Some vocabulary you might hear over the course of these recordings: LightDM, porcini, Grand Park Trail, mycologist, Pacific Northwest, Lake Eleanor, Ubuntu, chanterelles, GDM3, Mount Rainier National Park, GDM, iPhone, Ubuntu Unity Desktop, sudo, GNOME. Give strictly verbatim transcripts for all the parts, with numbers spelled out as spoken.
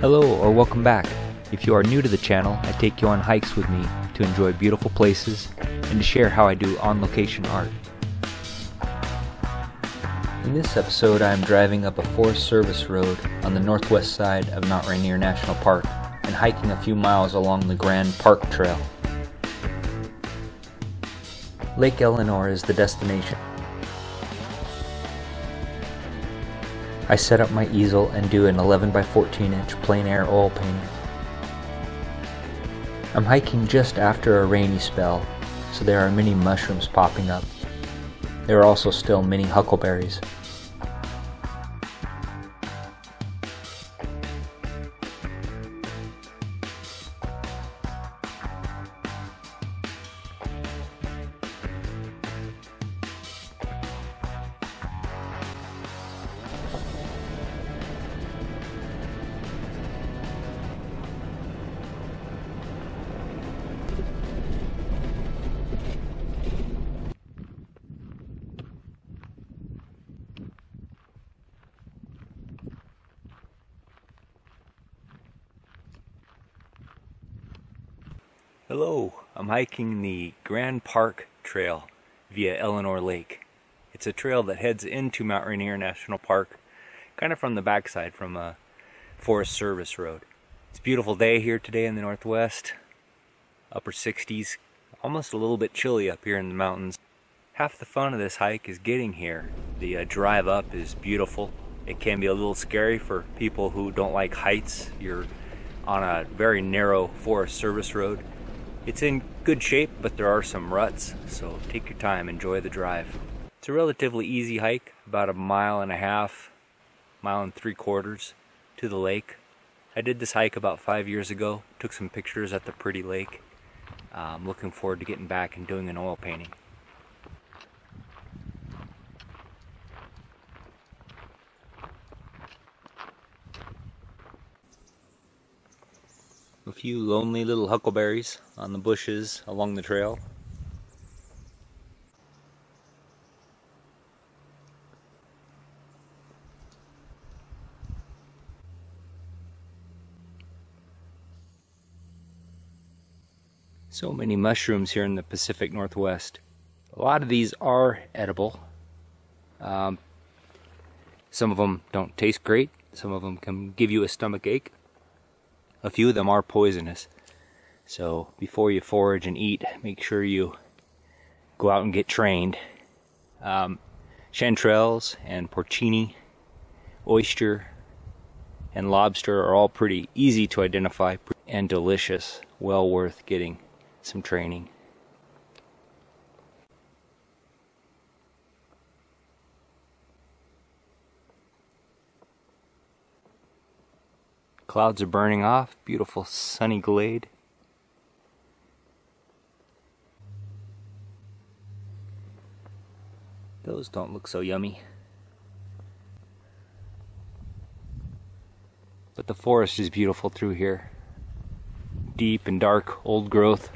Hello or welcome back. If you are new to the channel, I take you on hikes with me to enjoy beautiful places and to share how I do on-location art. In this episode, I am driving up a Forest Service road on the northwest side of Mount Rainier National Park and hiking a few miles along the Grand Park Trail. Lake Eleanor is the destination. I set up my easel and do an eleven by fourteen inch plein air oil painting. I'm hiking just after a rainy spell, so there are many mushrooms popping up. There are also still many huckleberries. Hello, I'm hiking the Grand Park Trail via Eleanor Lake. It's a trail that heads into Mount Rainier National Park, kind of from the backside from a Forest Service road. It's a beautiful day here today in the Northwest, upper sixties, almost a little bit chilly up here in the mountains. Half the fun of this hike is getting here. The uh, drive up is beautiful. It can be a little scary for people who don't like heights. You're on a very narrow Forest Service road. It's in good shape, but there are some ruts, so take your time, enjoy the drive. It's a relatively easy hike, about a mile and a half, mile and three quarters to the lake. I did this hike about five years ago, took some pictures at the pretty lake. I'm um, looking forward to getting back and doing an oil painting. A few lonely little huckleberries on the bushes along the trail. So many mushrooms here in the Pacific Northwest. A lot of these are edible. Um, some of them don't taste great. Some of them can give you a stomach ache. A few of them are poisonous, so before you forage and eat, make sure you go out and get trained. Um, chanterelles and porcini, oyster, and lobster are all pretty easy to identify and delicious, well worth getting some training. Clouds are burning off, beautiful sunny glade. Those don't look so yummy. But the forest is beautiful through here. Deep and dark, old growth.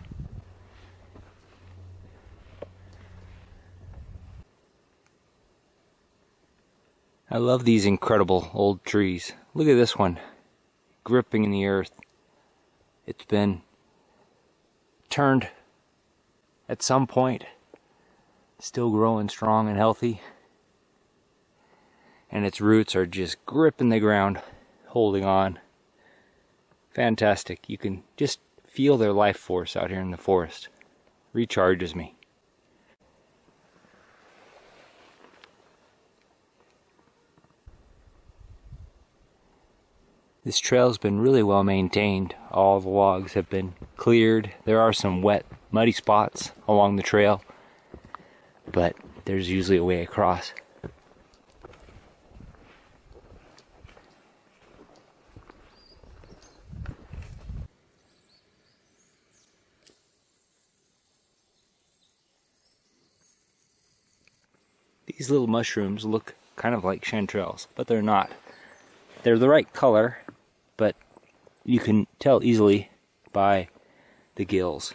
I love these incredible old trees. Look at this one. Gripping in the earth. It's been turned at some point, still growing strong and healthy, and its roots are just gripping the ground, holding on. Fantastic. You can just feel their life force out here in the forest. Recharges me. This trail's been really well maintained. All the logs have been cleared. There are some wet, muddy spots along the trail, but there's usually a way across. These little mushrooms look kind of like chanterelles, but they're not. They're the right color, but you can tell easily by the gills.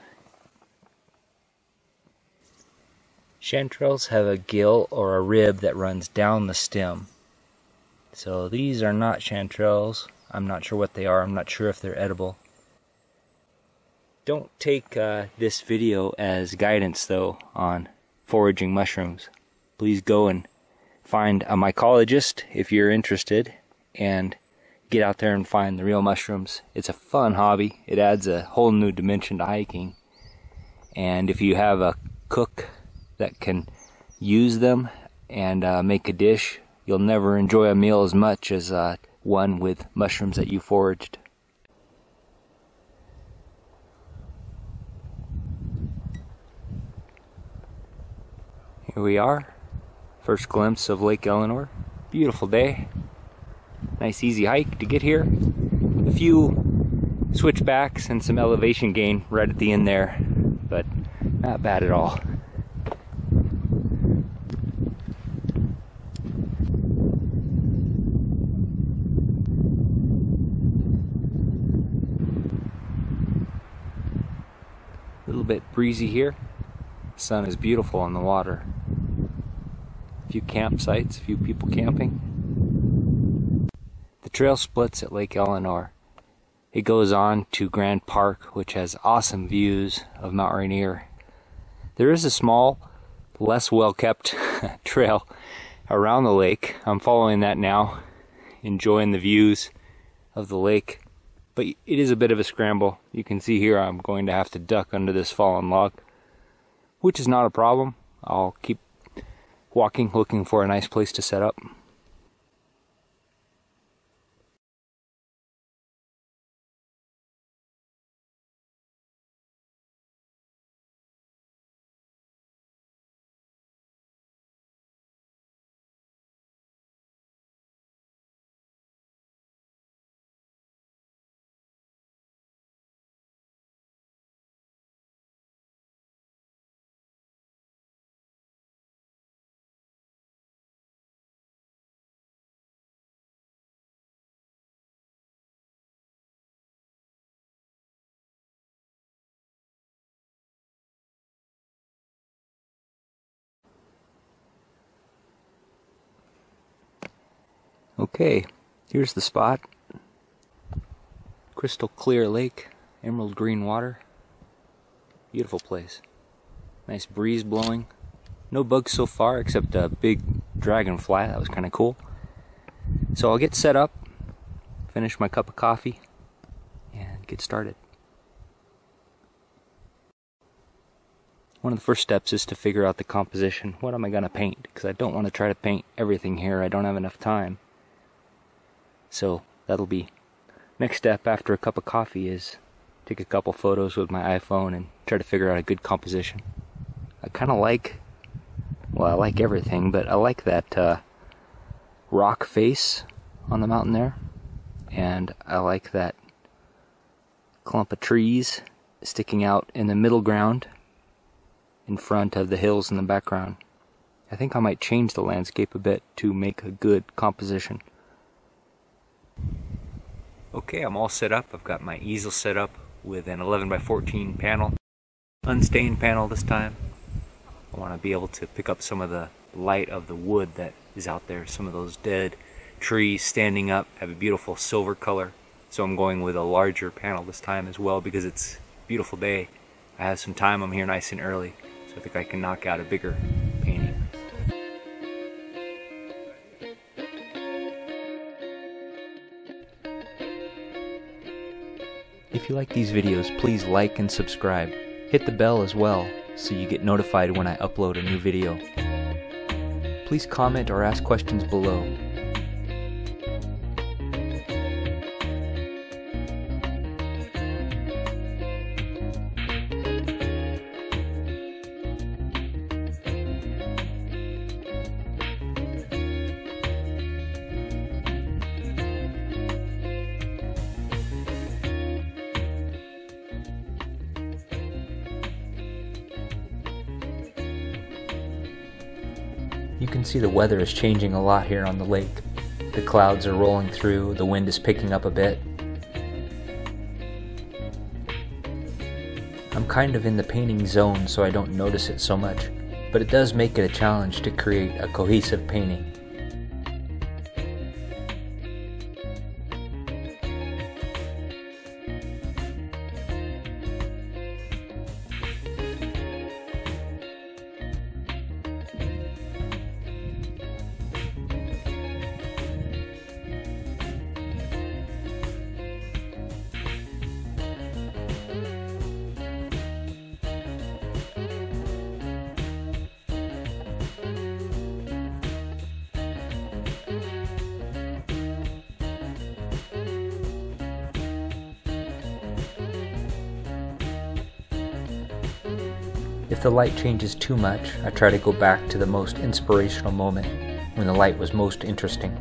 Chanterelles have a gill or a rib that runs down the stem. So these are not chanterelles, I'm not sure what they are. I'm not sure if they're edible. Don't take uh, this video as guidance, though, on foraging mushrooms. Please go and find a mycologist if you're interested, and get out there and find the real mushrooms. It's a fun hobby. It adds a whole new dimension to hiking. And if you have a cook that can use them and uh, make a dish, you'll never enjoy a meal as much as uh, one with mushrooms that you foraged. Here we are, first glimpse of Lake Eleanor. Beautiful day, nice easy hike to get here. A few switchbacks and some elevation gain right at the end there, but not bad at all. A little bit breezy here. The sun is beautiful on the water. A few campsites, a few people camping. The trail splits at Lake Eleanor. It goes on to Grand Park, which has awesome views of Mount Rainier. There is a small, less well-kept trail around the lake. I'm following that now, enjoying the views of the lake. But it is a bit of a scramble. You can see here I'm going to have to duck under this fallen log, which is not a problem. I'll keep walking, looking for a nice place to set up. Okay, here's the spot. Crystal clear lake, emerald green water. Beautiful place. Nice breeze blowing. No bugs so far except a big dragonfly. That was kind of cool. So I'll get set up, finish my cup of coffee, and get started. One of the first steps is to figure out the composition. What am I going to paint? Because I don't want to try to paint everything here. I don't have enough time. So that'll be next step after a cup of coffee, is take a couple photos with my iPhone and try to figure out a good composition. I kind of like, well, I like everything, but I like that uh, rock face on the mountain there, and I like that clump of trees sticking out in the middle ground in front of the hills in the background. I think I might change the landscape a bit to make a good composition. Okay, I'm all set up. I've got my easel set up with an eleven by fourteen panel. Unstained panel this time. I want to be able to pick up some of the light of the wood that is out there. Some of those dead trees standing up have a beautiful silver color. So I'm going with a larger panel this time as well, because it's a beautiful day. I have some time. I'm here nice and early. So I think I can knock out a bigger painting. If you like these videos, please like and subscribe. Hit the bell as well, so you get notified when I upload a new video. Please comment or ask questions below. You can see the weather is changing a lot here on the lake. The clouds are rolling through, the wind is picking up a bit. I'm kind of in the painting zone, so I don't notice it so much, but it does make it a challenge to create a cohesive painting. If the light changes too much, I try to go back to the most inspirational moment when the light was most interesting.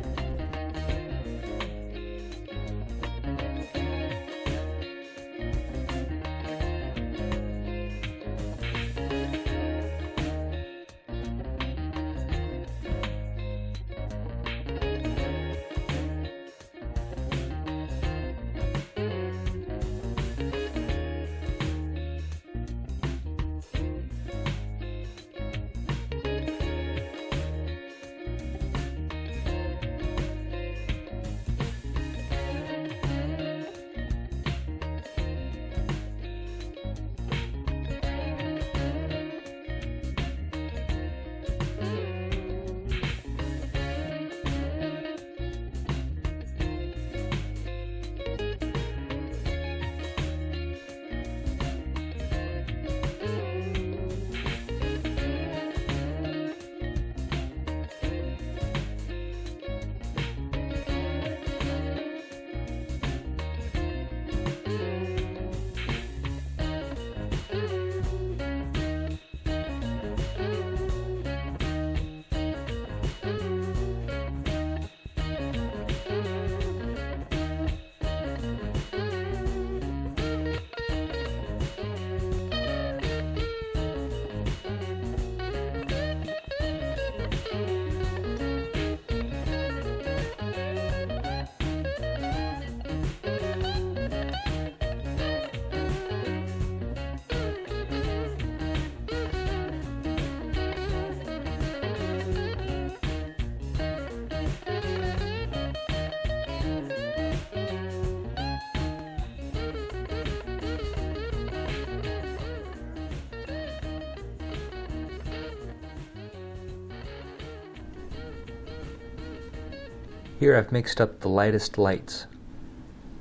Here I've mixed up the lightest lights.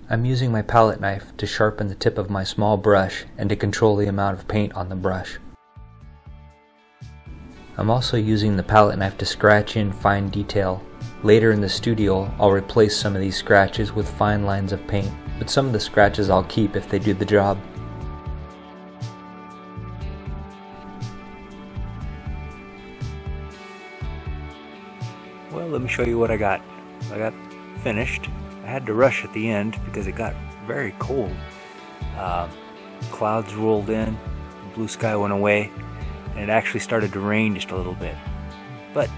I'm using my palette knife to sharpen the tip of my small brush and to control the amount of paint on the brush. I'm also using the palette knife to scratch in fine detail. Later in the studio, I'll replace some of these scratches with fine lines of paint, but some of the scratches I'll keep if they do the job. Well, let me show you what I got. I got finished. I had to rush at the end because it got very cold. Uh, clouds rolled in, the blue sky went away, and it actually started to rain just a little bit. But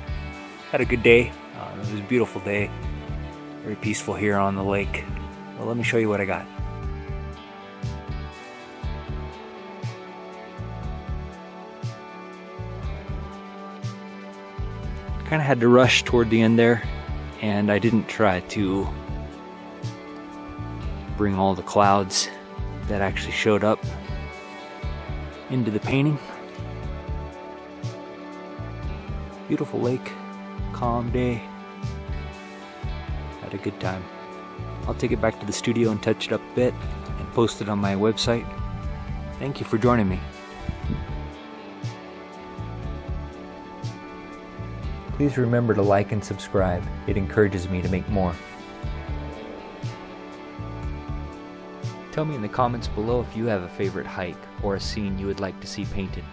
had a good day. Uh, it was a beautiful day, very peaceful here on the lake. Well, let me show you what I got. Kind of had to rush toward the end there. And I didn't try to bring all the clouds that actually showed up into the painting. Beautiful lake, calm day. Had a good time. I'll take it back to the studio and touch it up a bit and post it on my website. Thank you for joining me. Please remember to like and subscribe. It encourages me to make more. Tell me in the comments below if you have a favorite hike or a scene you would like to see painted.